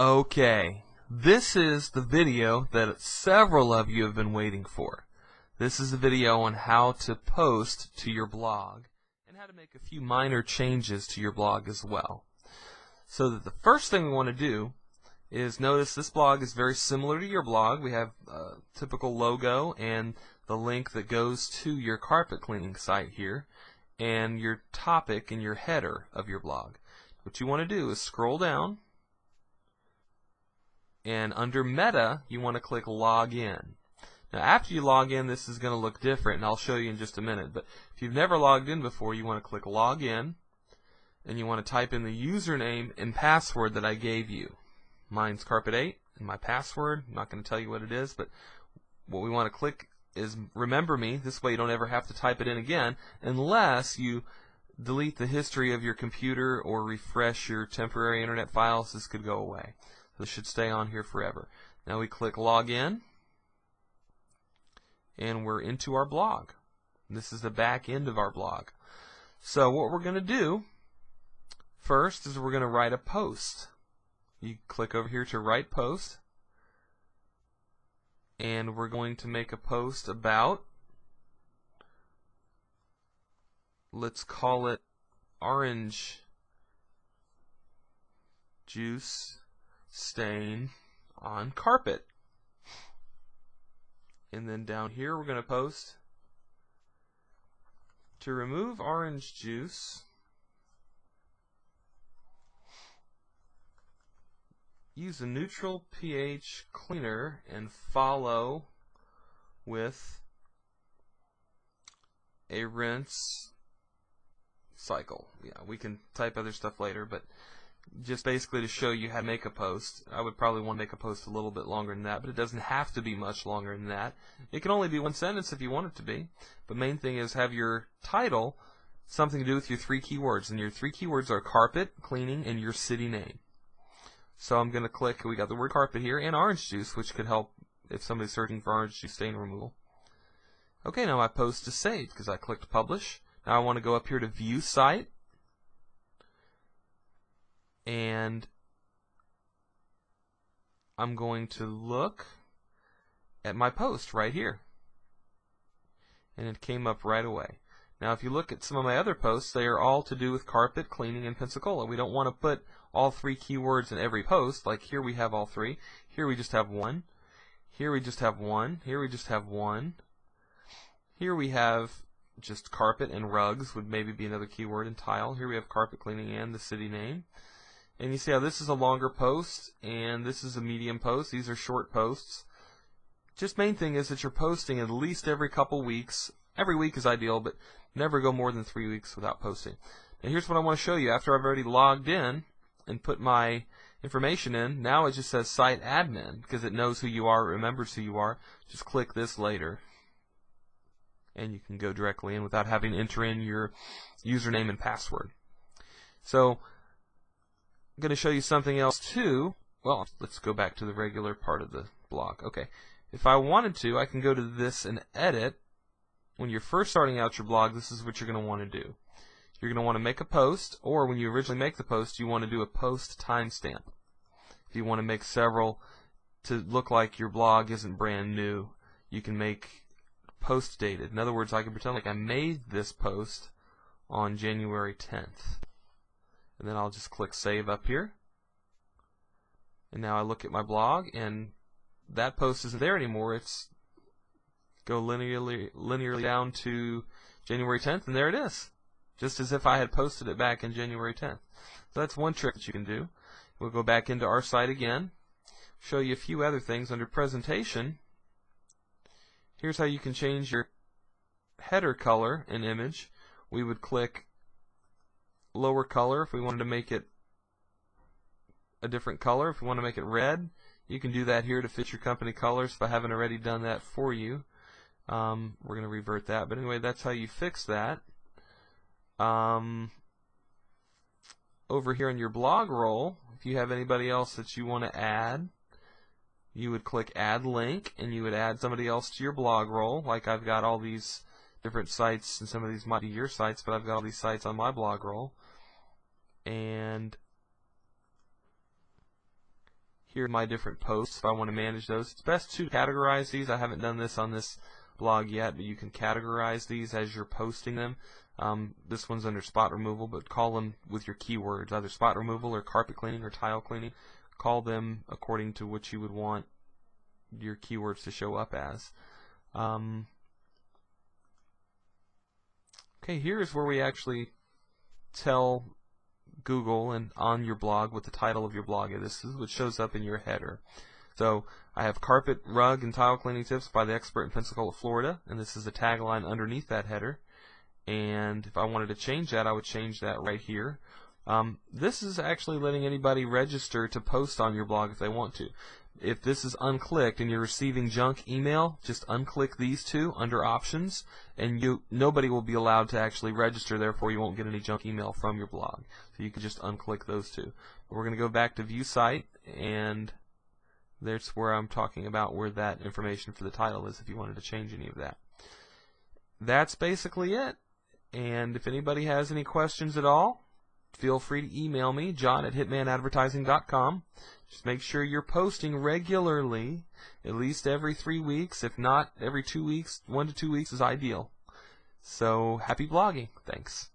Okay, this is the video that several of you have been waiting for. This is a video on how to post to your blog and how to make a few minor changes to your blog as well. So that the first thing we want to do is notice this blog is very similar to your blog. We have a typical logo and the link that goes to your carpet cleaning site here and your topic and your header of your blog. What you want to do is scroll down, and under Meta you want to click Log In. Now after you log in, this is going to look different, and I'll show you in just a minute, but if you've never logged in before, you want to click Log In, and you want to type in the username and password that I gave you. Mine's Carpet8 and my password, I'm not going to tell you what it is, but what we want to click is Remember Me. This way you don't ever have to type it in again unless you delete the history of your computer or refresh your temporary internet files. This could go away. This should stay on here forever. Now we click Log In, and we're into our blog. This is the back end of our blog. So what we're going to do first is we're going to write a post. You click over here to Write Post, and we're going to make a post about, let's call it orange juice stain on carpet. And then down here we're going to post, to remove orange juice use a neutral pH cleaner and follow with a rinse cycle. Yeah, we can type other stuff later, but just basically to show you how to make a post. I would probably want to make a post a little bit longer than that, but it doesn't have to be much longer than that. It can only be one sentence if you want it to be. But main thing is have your title something to do with your three keywords, and your three keywords are carpet, cleaning, and your city name. So I'm going to click, we got the word carpet here, and orange juice, which could help if somebody's searching for orange juice stain removal. Okay, now my post is saved because I clicked publish. Now I want to go up here to view site, and I'm going to look at my post right here, and it came up right away. Now if you look at some of my other posts, they are all to do with carpet, cleaning, and Pensacola. We don't want to put all three keywords in every post. Like here we have all three, here we just have one, here we just have one, here we just have one, here we have just carpet and rugs would maybe be another keyword, and tile. Here we have carpet, cleaning, and the city name. And you see how this is a longer post and this is a medium post. These are short posts. Just main thing is that you're posting at least every couple weeks. Every week is ideal, but never go more than 3 weeks without posting. Now here's what I want to show you. After I've already logged in and put my information in, now it just says site admin because it knows who you are, it remembers who you are. Just click this later, and you can go directly in without having to enter in your username and password. So I'm going to show you something else too. Well, let's go back to the regular part of the blog. Okay, if I wanted to, I can go to this and edit. When you're first starting out your blog, this is what you're going to want to do. You're going to want to make a post, or when you originally make the post, you want to do a post timestamp if you want to make several to look like your blog isn't brand new. You can make post dated. In other words, I can pretend like I made this post on January 10th. And then I'll just click Save up here. And now I look at my blog, and that post isn't there anymore. It's go linearly down to January 10th, and there it is. Just as if I had posted it back in January 10th. So that's one trick that you can do. We'll go back into our site again, show you a few other things under presentation. Here's how you can change your header color and image. We would click lower color if we wanted to make it a different color. If we want to make it red, you can do that here to fit your company colors if I haven't already done that for you. We're going to revert that, but anyway, that's how you fix that. Over here in your blog roll, if you have anybody else that you want to add, you would click Add Link, and you would add somebody else to your blog roll. Like I've got all these different sites, and some of these might be your sites, but I've got all these sites on my blog roll. And Here are my different posts if I want to manage those. It's best to categorize these. I haven't done this on this blog yet, but you can categorize these as you're posting them. This one's under spot removal, but call them with your keywords, either spot removal or carpet cleaning or tile cleaning. Call them according to what you would want your keywords to show up as. Okay, here is where we actually tell Google and on your blog what the title of your blog is. This is what shows up in your header. So I have carpet, rug, and tile cleaning tips by the expert in Pensacola, Florida, and this is the tagline underneath that header. And if I wanted to change that, I would change that right here. This is actually letting anybody register to post on your blog if they want to. If this is unclicked and you're receiving junk email, just unclick these two under options, and nobody will be allowed to actually register, therefore you won't get any junk email from your blog. So you can just unclick those two. But we're going to go back to view site, and that's where I'm talking about where that information for the title is if you wanted to change any of that. That's basically it. And if anybody has any questions at all, feel free to email me, john@hitmanadvertising.com. Just make sure you're posting regularly, at least every 3 weeks. If not, every 2 weeks, 1 to 2 weeks is ideal. So, happy blogging. Thanks.